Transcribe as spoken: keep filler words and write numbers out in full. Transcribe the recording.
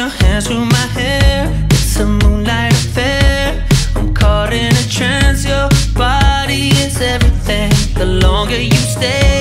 your hands through my hair. It's a moonlight affair. I'm caught in a trance. Your body is everything. The longer you stay,